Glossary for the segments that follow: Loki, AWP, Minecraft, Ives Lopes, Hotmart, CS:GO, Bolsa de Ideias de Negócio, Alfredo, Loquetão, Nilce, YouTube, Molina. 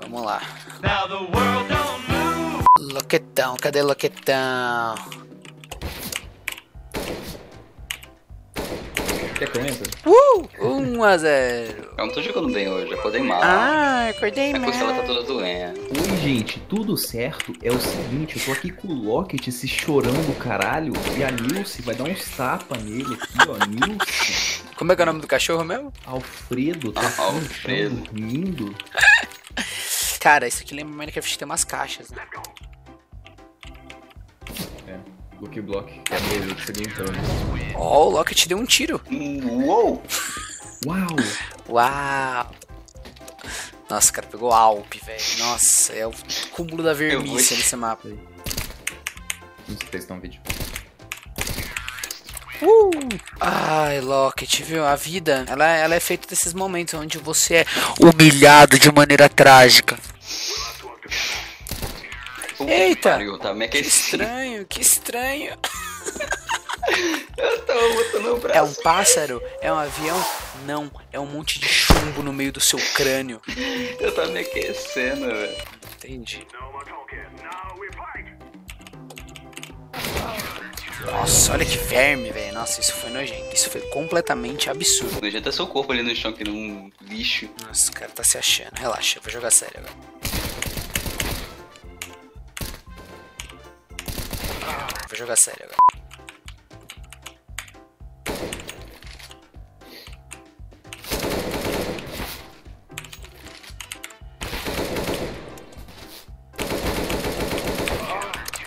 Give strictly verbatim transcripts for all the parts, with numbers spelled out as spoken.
Vamos lá. Loquetão, cadê Loquetão? Quer começar? Uh! um a zero. Eu não tô jogando bem hoje, eu acordei mal. Ah, acordei mal. A costela tá toda doendo. Oi, gente, tudo certo? É o seguinte, eu tô aqui com o Locket se chorando, caralho. E a Nilce vai dar uns tapas nele aqui, ó. Nilce. Como é que é o nome do cachorro mesmo? Alfredo. Tá ah, Alfredo. Lindo. Cara, isso aqui lembra o Minecraft, tem umas caixas, né? Loki Block, que é mesmo que seria então. Ó, o Locket deu um tiro. Uou! Uau! Uau! Nossa, o cara pegou A W P, velho. Nossa, é o cúmulo da vermice nesse mapa aí. Não sei se estão no vídeo. Uh! Ai, Locket, viu? A vida, ela, ela é feita desses momentos onde você é humilhado de maneira trágica. Eita! Pariu, tá? Que estranho, que estranho. Eu tava botando o braço. É um pássaro? É um avião? Não, é um monte de chumbo no meio do seu crânio. Eu tava me aquecendo, velho. Entendi. Nossa, olha que verme, velho. Nossa, isso foi nojento. Isso foi completamente absurdo. Nojento até seu corpo ali no chão, que num lixo. Nossa, o cara tá se achando. Relaxa, eu vou jogar sério agora. Vou jogar sério agora.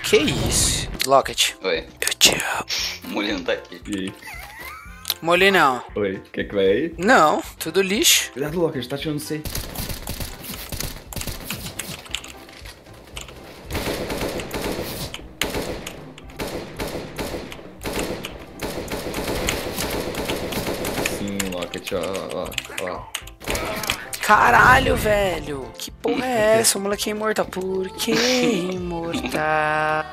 Que isso? Locket. Oi. Eu te amo. Molina tá aqui. E aí? Molina. Oi, quer que vai aí? Não, tudo lixo. Cuidado, Locket, tá tirando C. Ó, ó, ó. Caralho, velho! Que porra é essa? O moleque é imortal. Por que imortal?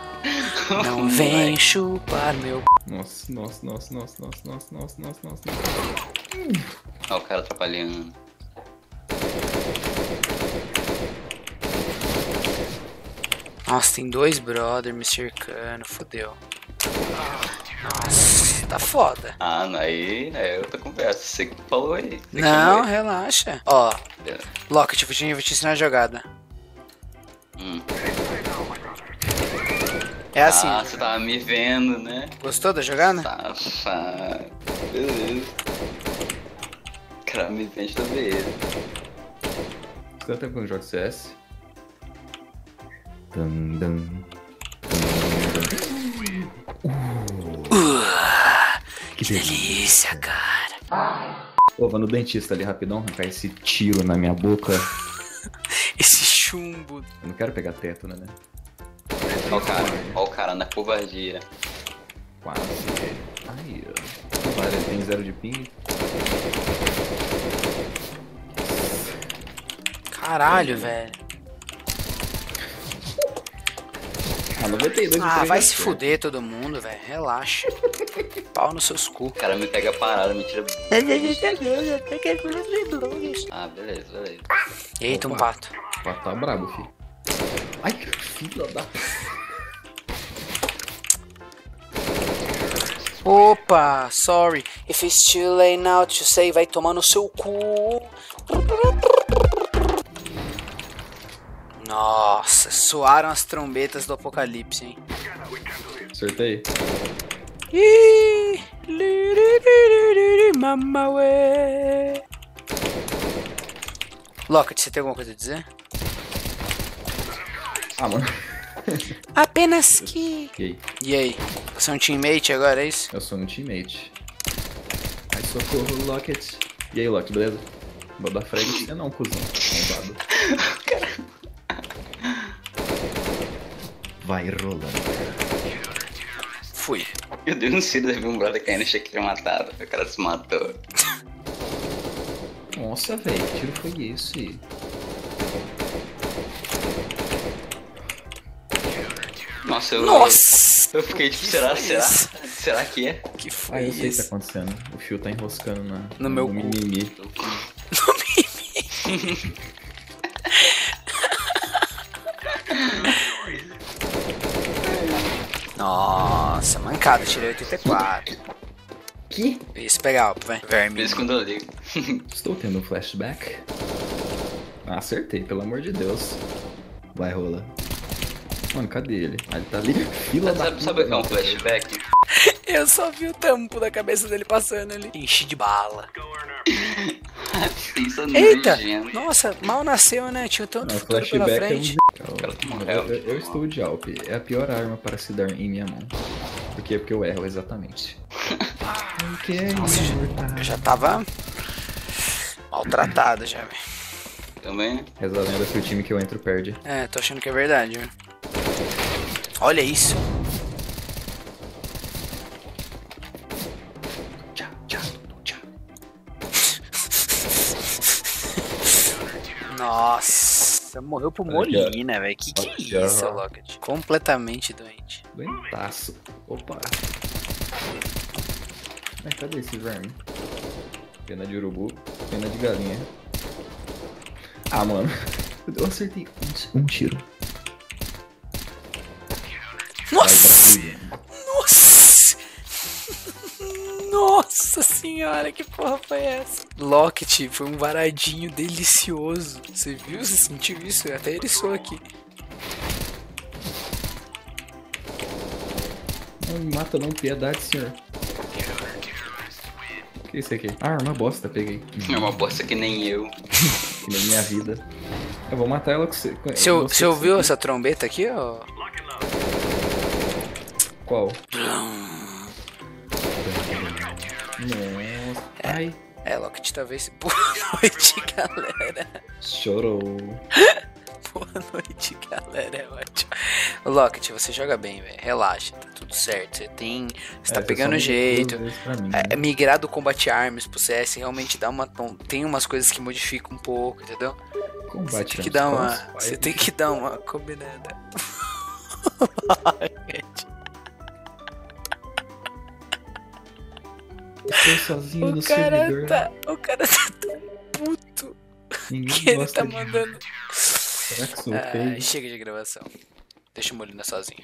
Não vem chupar meu... Nossa, nossa, nossa, nossa, nossa, nossa, nossa, nossa, nossa. Ó, o cara atrapalhando. Nossa, tem dois brother me cercando. Fodeu. Nossa. Tá foda. Ah, aí, aí eu tô com pressa. Você que falou aí. Você não, aí. Relaxa. Ó, é. Locket, eu vou te, vou te ensinar a jogada. Hum. É assim. Ah, você tava me vendo, né? Gostou da jogada? Tá, tá. Beleza. O cara me vende toda vez. Quanto tempo que eu não jogo C S? Dum, dum. Que delícia, cara. Pô, vou no dentista ali rapidão, arrancar esse tiro na minha boca. Esse chumbo. Eu não quero pegar teto, né? Ó o cara, ó o cara na covardia. Quase. Ai, ó. Tem zero de ping. Caralho, velho. Ah, noventa e dois. Ah, vai se fuder todo mundo, velho. Relaxa. Pau nos seus cu. O cara me pega parado, me tira. Ah, beleza, beleza. Eita, um pato. O pato tá brabo, filho. Ai, que filho da. Opa, sorry. If it's too late now to say, vai tomar no seu cu. Nossa, soaram as trombetas do apocalipse, hein? Acertei. Ih, li, li, li, li, mama, ué. Locket, você tem alguma coisa a dizer? Ah, mano. Apenas que... Okay. E aí? Você é um teammate agora, é isso? Eu sou um teammate. Ai, socorro, Locket. E aí, Locket, beleza? Vou dar frag. Eu não, cuzão. Caramba. Vai rolando. Fui. Meu Deus, não sei, deve um brother caindo, achei que ele matado. O cara se matou. Nossa, velho, que tiro foi esse? Nossa, eu... Nossa! Eu fiquei tipo, será, será? Será? Será que é? Que foi ah, eu isso? sei o que tá acontecendo. O fio tá enroscando na... No, no meu mimimi. No mimimi. Nossa, mancada, tirei oitenta e quatro. Que? Isso, pega a AWP, vai. Verme. Isso quando eu ligo. Estou tendo um flashback. Ah, acertei, pelo amor de Deus. Vai, rola. Mano, cadê ele? Ah, ele tá ali. Fila da puta. Sabe o que é um flashback? Eu só vi o tampo da cabeça dele passando ali. Enchi de bala. Eita! Nossa, mal nasceu, né? Tinha tanto não, futuro pela frente. É um... eu, eu, eu, eu estou de A W P. É a pior arma para se dar em minha mão. Por quê? Porque eu erro exatamente. Okay, nossa, eu já tava maltratado já, velho. Também, né? Reza a lenda que o time que eu entro perde. É, tô achando que é verdade, velho. Olha isso. Nossa, morreu pro Molina, velho. Que que é isso, Loquet? Completamente doente. Doentaço. Opa. Mas cadê esse verme? Pena de urubu, pena de galinha. Ah, mano. Eu acertei um, um tiro. Nossa! Nossa! Nossa senhora, que porra foi essa? Loquet foi um varadinho delicioso. Você viu? Você sentiu isso? Até eriçou aqui. Não me mata não, piedade, senhor. O que é isso aqui? Ah, uma bosta, peguei. É uma bosta que nem eu. Que nem minha vida. Eu vou matar ela com você. Você ouviu aqui. Essa trombeta aqui, ó? Qual? Nossa. Ai. É, Loquet, talvez. Boa noite, galera. Chorou. Boa noite, galera. É ótimo. Loquet, você joga bem, velho. Relaxa, tá tudo certo. Você tem. Você é, tá pegando o jeito. Mim, né? é, migrar do combate arms pro C S realmente dá uma. Tem umas coisas que modificam um pouco, entendeu? Combate você tem que dar uma. Pais, você tem que dar uma combinada. Eu sozinho o no cara servidor. Tá, o cara tá tão puto ninguém que ele tá de... mandando. Será que sou ah, feio? Chega de gravação. Deixa o Molina sozinho.